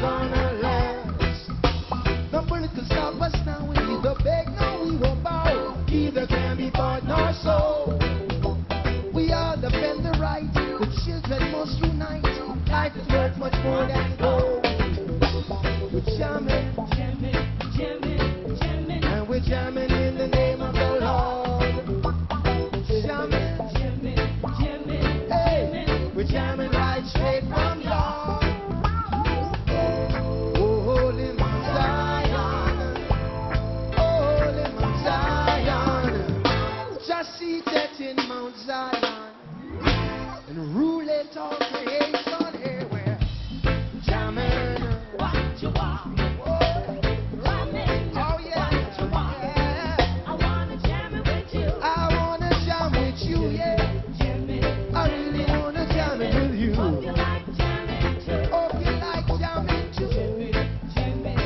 gonna last. Nobody could stop us now. We neither beg nor we will bow. Neither can be bought nor sold. We all defend the right with children must unite. Life is worth much more than gold. We're jamming, jamming, jamming, jamming, and we're jamming in the name of the Lord. Jamming, jamming, jamming, hey, we're jamming right straight from God. Zion, and rule it all creation here. We're jamming. What you want? Jamming. Oh yeah. What you want? Yeah. I wanna jam it with you. I wanna jam with you, yeah. Jamming. I really wanna jam it with you. Hope you like jamming too. Hope you like jamming too. Jamming,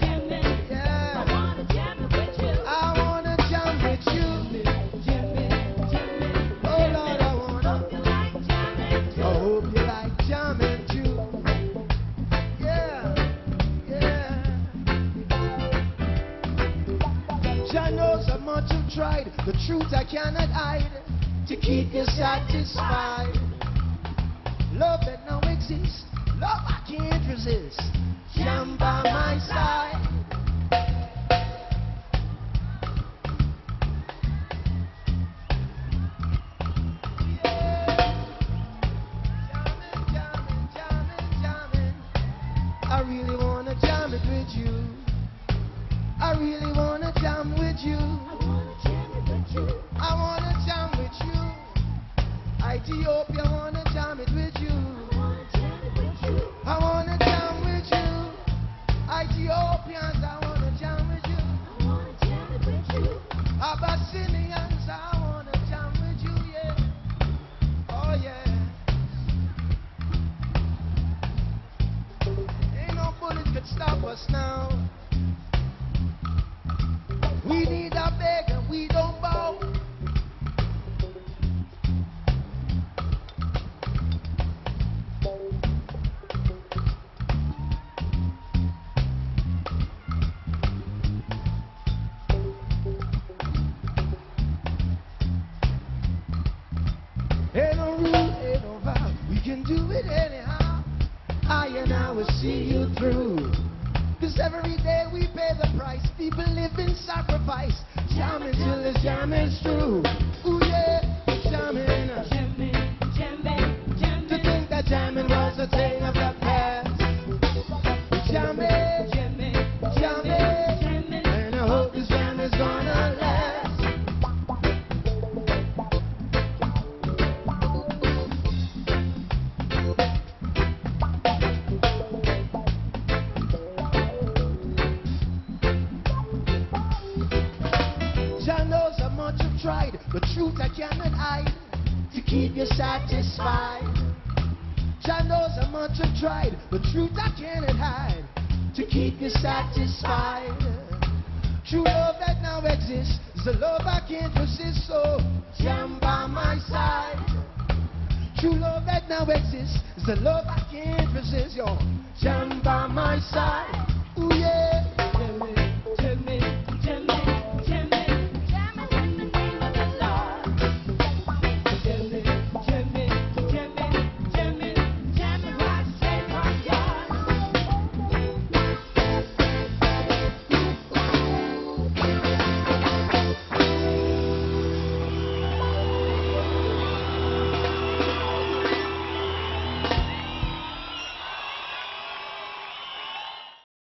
jamming, jamming, jamming. Yeah. I wanna jam it with you. I wanna jam with you. Tried. The truth I cannot hide to keep you satisfied. Love that now exists, love I can't resist. Jam by my side. Jamming, jamming, jamming, jamming. I really wanna jam it with you. I really wanna jam with you. I wanna jam with you. Ethiopia wanna jam it with you. I wanna jam with you. Ethiopians, I wanna jam with you. I wanna jam it with you. Abyssinians, I wanna jam with you, yeah. Oh yeah. Ain't no bullet could stop us now. We need a beg and we don't bow. Ain't no rule, ain't no vow. We can do it anyhow. I and I will see you through. Cause every day we pay the price. People live in sacrifice. Jamming till the jammin's through. Ooh yeah, jamming. Jamming, jamming, jamming. To think that jamming was a thing of the past. Jamming, jamming, jamming, jamming. And I hope this jam is gonna last. The truth I cannot hide to keep you satisfied. Jah knows how much I've tried. The truth I cannot hide to keep you satisfied. True love that now exists is the love I can't resist. So jam by my side. True love that now exists is the love I can't resist. Yo, jam by my side.